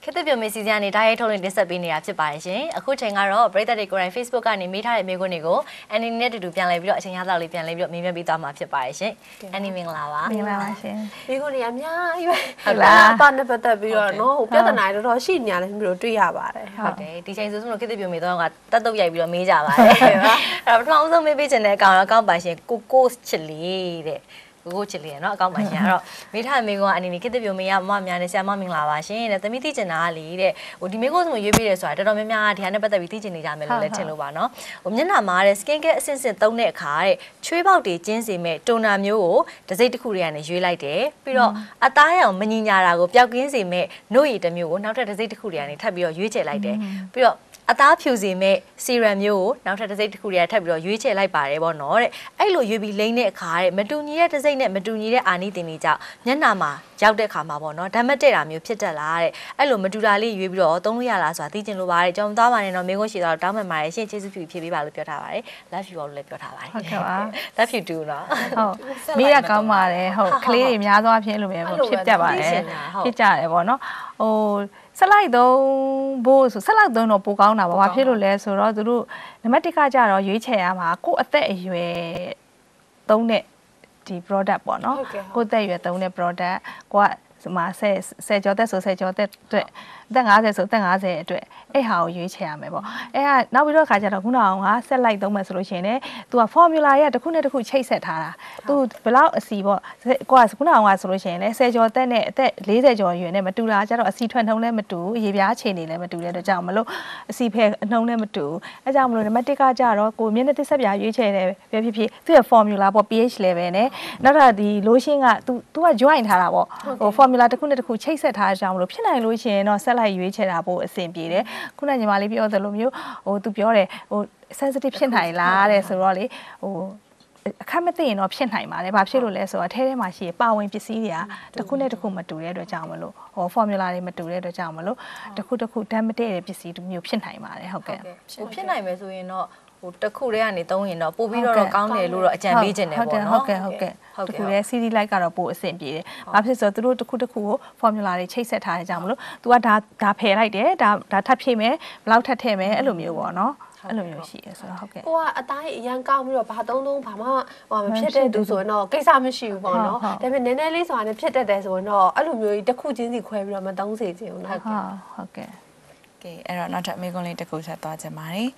Ketepi mesti jangan dah itu ni sebab ini apa sebabnya? Aku cengar orang berita di koran Facebook kan ini mihara mego nego, ini ni ada dua pilihan lebih dua, cengar lalu pilihan lebih dua, mihara bintang apa sebabnya? Ini minglawa sih. Minggu ni amnya, kalau tanpa benda biar no, upaya tanah itu rosi ni ada biar tu ya barai. Okay, di sini tu semua ketepi mihara orang tak tahu ya biar meja barai. Rapat mahu semua meja ni kau bahasa kukus cili deh. Go cili, no, kau macam ni. Orang, mihara mego ani ni kita biar mihara mama ni siapa minglawa sih, nanti mihti jenah li deh. Udi mego semua ye biar soal, terus mihara dia ni betul mihti jenis jamin lelak celuban, no. Umjenah mara sekian ke sensen tahu ni kahai, cuci bau deh jenis ini, cunam yo, terus itu kurian ni jual deh. Piro, ataya menyinjara go, piak jenis ini, noi itu yo, nampak terus itu kurian ni, terbiar jual deh. Piro. Atau fuse me seram yo, nampak terus dikuliah terbiar yui celai barai bonor. Ailo yui bilang ni kahai, madunia terus ini madunia ani dini jauh. Nama jauh dek kahma bonor, dah macam ramai pecah lalai. Ailo madulali yui bilang, tunggu ya lah suatu jenis luar. Jom tahu mana nama minggu sih, tahu mana sih, jenis tu pilih balu pilih tawarai, lalu balu pilih tawarai. Okay lah, tapi tu lah. Mira kau malah, clear ni ada apa yang luar pecah barai, pecah bonor. Oh. Selai dong, bos. Selai dong, nampu kau na bawa peluru le, so rasa dulu. Nampak di kaca rasa yui caya mah. Kau ada yui tahu ne di produk bono. Kau ada yui tahu ne produk. Kau masa sejuta so sejuta tu. Tengah se so tengah se tu. Hal yui caya mebo. Nak bila kaca rasa kau na orang selai dong masuk sini. Tua formula ya, tak kau cai setara. Tu belau siapa kau kau na orang masuk sini. Sejuta ne te leh sejuta yui ne matu lah. Jadi si tuan tahu ne matu. Ye biasa cini le matu le. Jadi malu si peh tahu ne matu. Jadi malu ne mati kaca rasa kau ni nanti sebaya yui cai ne. Biar tu formula bo pH level ne. Nara di losing ah tu join thara bo. Formula tak kau cai setara. Jadi malu pernah losing no selai yui cai rabo SMP le. Kuna ni malah biar dalam yo, tu biar le, sensitive pilihan hai lah le, seorang le, kan mesti no pilihan hai mana, bahasa lu le, so terus masih bawa ini sih dia, tak kuna matu le, dojamu lo, formula le matu le, dojamu lo, tak kuna dah mesti le sih tu pilihan hai mana, okay. Pilihan hai macam ini no. Utakulah ni tahu ini, popi orang kau ni luar jangan bijen ni. Okay. Utakulah si di lagi kalau boleh sendiri. Macam sesuatu utaku formula ni cek setai jamu. Tua dah pelai dia, dah tapi me, belau tapi me, alumni orang. 我啊，但係人家唔要拍到弄拍嘛，話唔撇得讀書咯，幾三唔少喎咯，但係奶奶你話你撇得讀書咯，阿龍要得苦錢是虧唔啦，咪當時就係。Okay，誒，嗱，就美國你得苦實多謝埋。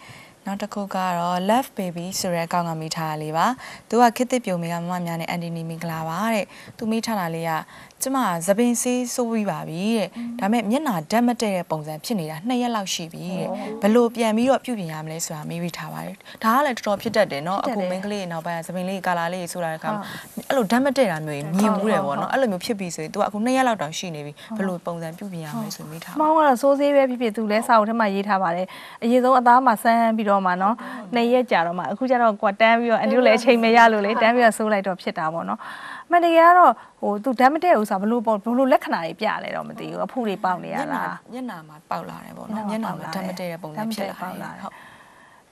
Nampaknya kalau love baby surat kau ngam mita aliwa, tu aku tetapi umega mama mian andi ni minglawa, tu mita alia, cuma zaman si suwi babi, tapi mian ada macam pengsan puni dah, naya lau sibi, pelop yang miop juga yang le suami mita awal, dah le drop kita deh, no aku mengli, no bayar zaman ni kalali surat kau, alu dah macam ramai miop le, no alu miop sibi so, tu aku naya lau dah sibi, pelop pengsan juga yang le suami mita. Mau kalau susi baby tu le sahur sama mita awal, ye tu ada macam biru. Mana, naya jarum, aku jarum kuat tempat, anda leh cai meja leh tempat sulai drop cita mana, mana jarum, oh tu tempat usah perlu leknai biar leh ramai tu, aku pulih pau ni lah. Jenama pau lah ni mana, jenama tempat dia pun tempat.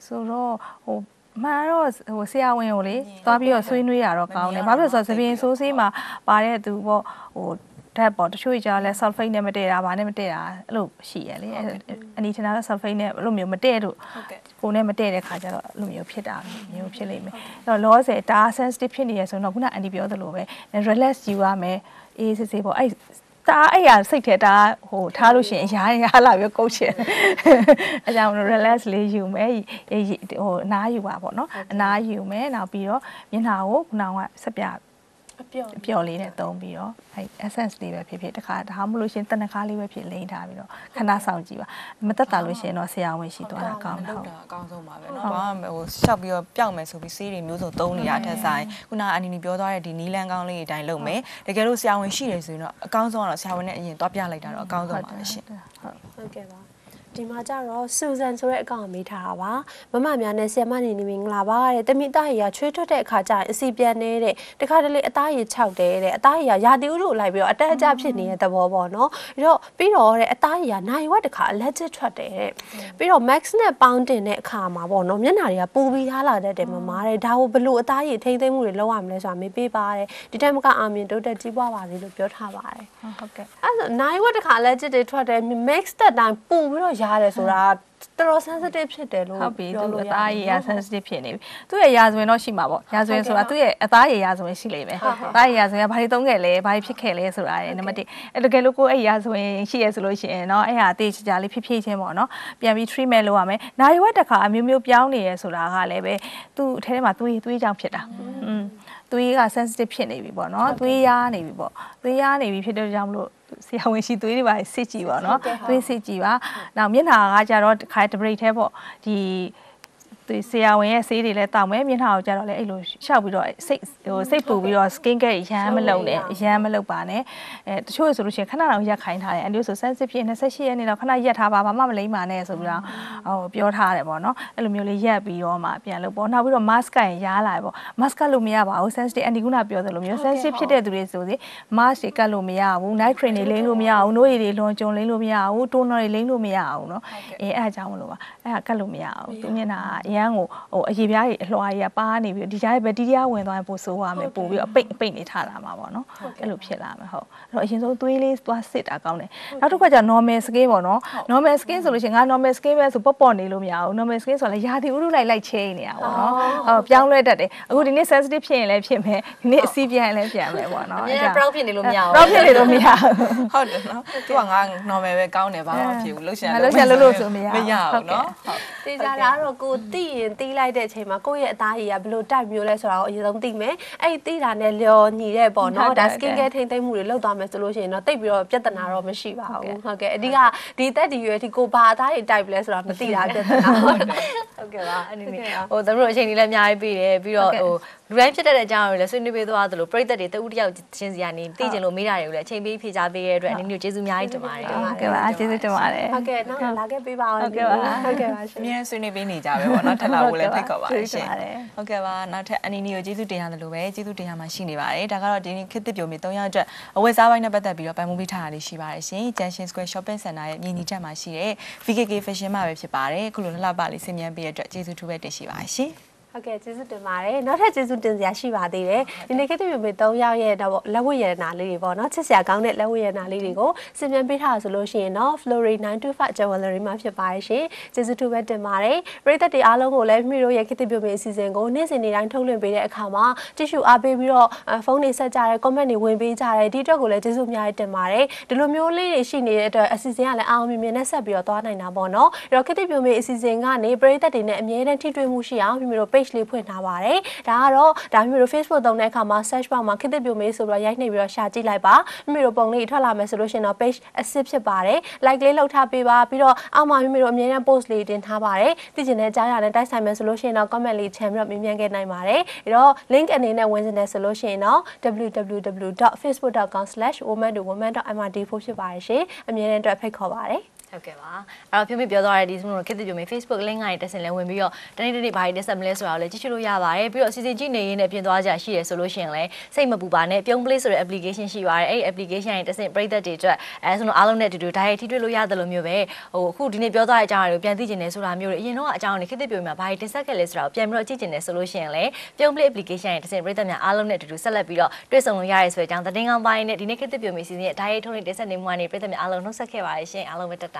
So ro, oh mana ro siapa yang oleh, tapi oh suinu jarum kau ni, baru sebelum susi mah, pada tu bo, oh. Dah boleh cuci jalan, sulfur ini metera, mana metera, lu sihir le. Ani cina sulfur ini lu mewah meteru, kau ni metera kajar lu mewah pihak le. Lalu saya dah sensitif ni, so nak guna ani biar dulu le. Relax jiwa me, ini sebab ay dah ayah sikit dah, oh taruh sih, jangan lah biar kau sih. Jangan relax le jiwa me, oh na jiwa apa no, na jiwa me, na biar, ni naoh, naoh sebab. เปลี่ยนเลยเนี่ยตรงไปแล้ว essence เลยแบบเพี้ยๆแต่ขาถ้าไม่รู้เช่นตั้งแต่คาลิเวเปลี่ยนเลยได้ไปแล้วขนาดสาวจีว่ามันตัดตาลุเช่นเนาะเสียงวิชีตัวนั้นก้าวหน้าก้าวหน้าก้าวหน้าแบบชอบเยอะเปลี่ยนเหมือนสุดโต้เนี่ยแต่ใส่คุณอาอันนี้เปลี่ยนได้ดีนี่แรงก้าวเลยได้ลงไหมแต่แกรู้เสียงวิชีเลยสิเนาะก้าวหน้าเสียงวันนี้ยังตัวเปลี่ยนเลยได้แล้วก้าวหน้าเช่นโอเคป่ะ ဒီမှာကြတော့စူဇန်ဆိုတဲ့အကောင်မေးထားတာပါမမများနဲ့ဆရာမနေနေမင်္ဂလာပါတဲ့တမိသားရေချွေးထွက်တဲ့အခါကျရင်အစီပြန်နေတဲ့တခါတလေအသားရေခြောက်တယ်တဲ့အသားရေရာသီဥတုလိုက်ပြီးတော့အတက်အကျဖြစ်နေတဲ့သဘောပေါ့နော်ပြီးတော့တဲ့အသားရေနိုင်ဝက်တခါ allergic ထွက်တယ်တဲ့ပြီးတော့ max နဲ့ pound တင်တဲ့အခါမှာပေါ့နော်မျက်နှာတွေကပူပြီးထားလာတဲ့မမတဲ့ဒါကိုဘလို့အသားရေထိမ့်သိမ့်မှုတွေလောက်ရမလဲဆိုတာမေးပေးပါတယ်ဒီတိုင်းမကအာမင်တို့တက်ကြီးပွားပါလေလို့ပြောထားပါတယ်ဟုတ်ကဲ့အဲ့ဒါနိုင်ဝက်တခါ allergic တွေထွက်တယ် max တက်တိုင်းပူပြီးတော့ရတယ်ဆိုတာတော်တော် sensitive ဖြစ်တယ်လို့ဟုတ်ပြီသူ့အသားရေရာ sensitive ဖြစ်နေပြီသူ့ရဲ့ရာဇဝင်တော့ရှိမှာပေါ့ရာဇဝင်ဆိုတာသူ့ရဲ့အသားရေရာဇဝင်ရှိလိမ့်မယ်အသားရေရာဇဝင်ကဘာတွေသုံးခဲ့လဲဘာတွေဖြစ်ခဲ့လဲဆိုတာနံပါတ်1အဲ့တကယ်လို့ကိုယ်အဲ့ရာဇဝင်ရှိရဆိုလို့ရှိရင်เนาะအဲ့ဟာအသေးချာချာလေးဖြည်းဖြည်းချင်းပေါ့เนาะပြန်ပြီး treatment လုပ်ရမယ်နိုင်ဝက်တစ်ခါအမျိုးမျိုးပြောင်းနေရဆိုတာကလည်းပဲသူ့အထဲထဲမှာသွေးကြောင့်ဖြစ်တာသွေးက sensitive ဖြစ်နေပြီပေါ့เนาะသွေးရနေပြီပေါ့သွေးရနေပြီဖြစ်တဲ့ကြောင့်မလို့ဆရာဝန်ရှိသွေးတွေပါစစ်ကြည့်ပါเนาะသွေးစစ်ကြည့်ပါနောက်မျက်နှာကကြတော့တစ်ခါတပရိတ်ထဲပေါ့ဒီဆရာဝန်ရဲ့ဆေးတွေလည်းတောင်းမယ်မျက်နှာကိုကြတော့လည်းအဲ့လိုရှောက်ပြီးတော့စိတ်ပူပြီးတော့ skin care ရမ်းမလုပ်နဲ့ရမ်းမလုပ်ပါနဲ့အဲတချို့ဆိုလို့ရှိရင်ခဏတော့ရက်ခိုင်းထားတယ်အဲ့လိုဆို sensitive ဖြစ်28ရက်နေတော့ခဏရက်ထားပါဘာမှမလိမ့်ပါနဲ့ဆိုပြီးတော့ပြောထားတယ်ပေါ့နော်အဲ့လိုမျိုးလေးရက်ပြီးတော့မှပြန်လုပ်ပေါ့နောက်ပြီးတော့ mask ကရလာပေါ့ mask ကလို့မရပါဘူး sensitive အန်ဒီကူနာပြောသလိုမျိုး sensitive ဖြစ်တဲ့သူတွေဆိုရင် mask တွေကတ်လို့မရဘူး night cream တွေလိမ့်လို့မရဘူးနိုးရည်တွေလွန်ကျုံလိမ့်လို့မရဘူး toner တွေလိမ့်လို့မရဘူးเนาะအဲအဲ့အကြောင်းမလို့ပါအဲ့ကတ်လို့မရဘူးသူမျက်နှာရမ်းကိုဟိုအရေပြားတွေအလွှာတွေကပါနေပြီးဒီကြားရဲ့ဘက်တီးရီးယားဝင်သွားရင်ပိုဆိုးသွားမယ်ပိုပြီးတော့အပိတ်နေထလာမှာပေါ့နော်အဲ့လိုဖြစ်လာမှာဟုတ်အဲ့တော့အရင်ဆုံးသွေးလေးသွားစစ်တာကောင်းတယ်နောက်တစ်ခါကျ normal skin ပေါ့နော် normal skin ဆိုလို့ရှိရင်ငါ normal skin ပဲဆိုပေါ့နေလို့မရဘူး normal skin ဆိုလည်းရာသီဥတုလိုက်ချိန်နေတာပေါ့နော်ဟုတ်ပြောင်းလဲတတ်တယ်အခုဒီနေ့ sensitive ဖြစ်ရင်လည်းဖြစ်မယ်ဒီနေ့အစီးပြန်ရင်လည်းပြန်မယ်ပေါ့နော်အဲ့ဒါ proud ဖြစ်နေလို့မရဘူး proud ဖြစ်နေလို့မရဘူးဟုတ်တယ်နော်သူကငါ normal ပဲကောင်းတယ်ဘာမှမဖြစ်ဘူးလှုပ်ရှားလို့ဆိုမရဘူးနော်ဟုတ်တေးကြတာတော့ကိုတီးရင်တီးလိုက်တဲ့အချိန်မှာကိုယ့်ရဲ့အသားရေကဘယ်လိုတိုက်မျိုးလဲဆိုတာကိုအရင်ဆုံးသိမယ်အဲ့တီးတာနဲ့လျော်ညီတဲ့ပေါ့နော်ဒါ skin care ထိမ့်သိမ့်မှုတွေလောက်သွားမယ်ဆိုလို့ရှိရင်တော့တိတ်ပြီးတော့ပြဿနာတော့မရှိပါဘူးဟုတ်ကဲ့အဓိကဒီတက်ဒီရွယ်ဒီကိုဘာအသားရေတိုက်လဲဆိုတာမသိတာပြဿနာဟုတ်ကဲ့ပါအဲ့ဒီဟိုသူတို့အချိန်လေးလည်းအများကြီးပေးတယ်ပြီးတော့ဟိုလူတိုင်းဖြစ်တဲ့အကြောင်းတွေလည်းဆွေးနွေးပေးသွားသလိုပရိသတ်တွေတဦးတယောက်ချင်းစီကနေသိချင်လို့မေးတာတွေကိုလည်းအချိန်ပေးဖြေကြားပေးရတဲ့အတွက်အနည်းငယ်ကျေးဇူးအများကြီးတင်ပါတယ်ဟုတ်ကဲ့ပါကျေးဇူးတင်ပါတယ်ဟုတ်ကဲ့နောက်လာခဲ့ပေးပါအောင်ဟုတ်ကဲ့ပါဟုတ်ကဲ့ပါရှင်အများဆွေးနွေးပေးနေကြပဲပေါ့နော်ထပ်လာဖို့လည်းဖိတ်ခေါ်ပါရှင်ဟုတ်ကဲ့ပါနောက်ထပ်အနည်းငယ်ကိုကျေးဇူးတင်ရတယ်လို့ပဲကျေးဇူးတင်ရမှာရှိနေပါတယ်ဒါကတော့ဒီနေ့ခေတ်သစ်ပြုံမြေ300အတွက်အဝယ်စားပိုင်းနဲ့ပတ်သက်ပြီးတော့ပန်မှုပေးထားတာလေးရှိပါတယ်ရှင်ဂျန်ရှင် Square Shopping Center ရဲ့မြေညီချက်မှာရှိတဲ့ VKK Fashion မှာပဲဖြစ်ပါတယ်ခုလိုလှလှပလေးဆင်မြန်းပေးရတဲ့အတွက်ကျေးဇူးထူးပဲတင်ရှိပါရှင်ဟုတ်ကဲ့ကျေးဇူးတင်ပါတယ်နောက်ထပ်ကျေးဇူးတင်စရာရှိပါသေးတယ်ဒီနေ့ခေတ်သစ်ပြုံမြေ3ရောက်ရဲ့တော့လက်ဝတ်ရတနာလေးတွေပေါ့နော်ချစ်စရာကောင်းတဲ့လက်ဝတ်ရတနာလေးတွေကိုစင်ပြန်ပေးထားဆိုလို့ရှိရင်တော့ Flory 925 Jewelry မှာဖြစ်ပါရှင်ကျေးဇူးတူပဲတင်ပါတယ်ပရိသတ်တွေအားလုံးကိုလည်းမိတို့ရဲ့ခေတ်သစ်ပြုံမြေအစီအစဉ်ကိုနေ့စဉ်နေ့တိုင်းထုတ်လွှင့်ပေးတဲ့အခါမှာတိကျအားပေးပြီးတော့ဖုန်းတွေဆက်ကြတယ် comment တွေဝင်ပေးကြတယ်ဒီအတွက်ကိုလည်းကျေးဇူးအများကြီးတင်ပါတယ်ဒီလိုမျိုးလေးတွေရှိနေတဲ့အတွက်အစီအစဉ်ကလည်းအောင်မြင်မြင်နဲ့ဆက်ပြီးတော့သွားနိုင်တာပေါ့နော်အဲ့တော့ခေတ်သစ်ပြုံမြေအစီအစဉ်ကနေပရိသတ်တွေနဲ့အမြဲတမ်းထိတွေ့မှုရှိအောင်မိတို့လေးဖွင့်ထားပါတယ်ဒါကတော့ဒါမျိုးတို့ Facebook သုံးတဲ့အခါမှာ search bar မှာခေတ်သစ်ပြုံမြေဆိုပြီးတော့ရိုက်နှိပ်ပြီးတော့ရှာကြည့်လိုက်ပါမိမိတို့ပုံလေးထွက်လာမယ်ဆိုလို့ရှင်တော့ page အစစ်ဖြစ်ပါတယ် like လေးလှုပ်ထားပေးပါပြီးတော့အောက်မှာမိမိတို့အမြဲတမ်း post လေးတင်ထားပါတယ်သိချင်တဲ့အကြောင်းအရာနဲ့တိုက်ဆိုင်မယ်ဆိုလို့ရှင်တော့ comment လေးချန်ပြီးတော့မေးမြန်းခဲ့နိုင်ပါတယ်ပြီးတော့ link အနေနဲ့ဝင်စင်တယ်ဆိုလို့ရှင်တော့ www.facebook.com/woman2woman.mrd4 ဖြစ်ပါတယ်ရှင်အမြဲတမ်းအတွက်ဖိတ်ခေါ်ပါတယ်ဟုတ်ကဲ့ပါအဲ့တော့ဖြုံးဖြပြောသွားရတဲ့ဒီစမလို့ခေတ်သစ်ပြုံမြေ Facebook link ကနေတက်စင်လဲဝင်ပြီးတော့တနေ့တနေ့ဘာတွေတက်ဆက်မလဲဆိုတာကိုလည်းကြည့်ရှုလို့ရပါတယ်ပြီးတော့အစီအစဉ်ကြည့်နေရင်းနဲ့ပြင်သွားကြရှိရဲဆိုလို့ရှိရင်လည်းစိတ်မပူပါနဲ့ပြုံး play ဆိုတဲ့ application ရှိပါတယ်အဲ့ application ရဲ့တက်စင်ပရိသတ်တွေအတွက်အဲဆိုတော့အားလုံးနဲ့အတူတူဒါရိုက်ထိတွေ့လို့ရတယ်လို့မျိုးပဲဟိုအခုဒီနေ့ပြောသွားတဲ့အကြောင်းတွေကိုပြန်သိချင်တယ်ဆိုတာမျိုးတွေအရင်တော့အကြောင်းတွေခေတ်သစ်ပြုံမြေမှာဘာတွေတက်ဆက်ခဲ့လဲဆိုတာကိုပြန်ပြီးတော့ကြည့်ချင်တယ်ဆိုလို့ရှိရင်လည်းပြုံး play application ရဲ့တက်စင်ပရိသတ်များအားလုံးနဲ့အတူတူဆက်လက်ပြီးတော့တွေ့ဆုံလို့ရရဲဆိုတဲ့အကြောင်းသတင်းကောင်းပိုင်းနဲ့ဒီနေ့ခေတ်သစ်ပြုံမြေစီစဉ်ရဲ့ဒါရိုက်ထုတ်လွှင့်တင်ဆက်နေမှုကနေပရိသတ်များအားလုံးနှုတ်ဆက်ခဲ့ပါတယ်ရှင်အားလုံးပဲတဒါ